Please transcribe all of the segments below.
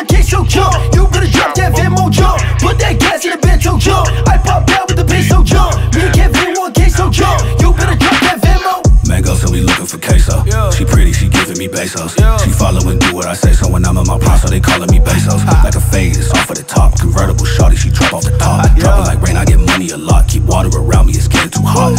that kick so jump. You better drop that Venmo jump. Put that gas in the bench so jump. I pop out with the bitch so jump. Me and Kevin one kick so jump. You better drop that Venmo. Mango said we looking for queso. She pretty, she giving me pesos. She follow and do what I say, so when I'm in my prom, so they calling me pesos. Like a fade, it's off of the top. Convertible shawty, she drop off the top. Dropping like rain, I get money a lot. Keep water around me, it's getting too hot.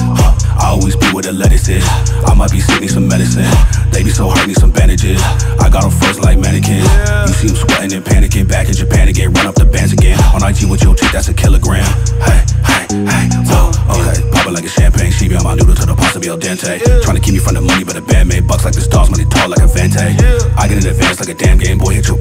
I always be where the lettuce is. I might be sick, need some medicine. They be so hurt, need some bandages. I got them frozen like mannequins. You see them sweating and panicking. Back in Japan to get run up the bands again. On IG with your chick, that's a kilogram. Hey, hey, hey, whoa, okay. Poppin' like a champagne. She be on my noodle to the pasta be al dente. Tryna keep me from the money, but a band made bucks like this dog's money tall like a Vente. I get in advance like a damn game. Boy, hit your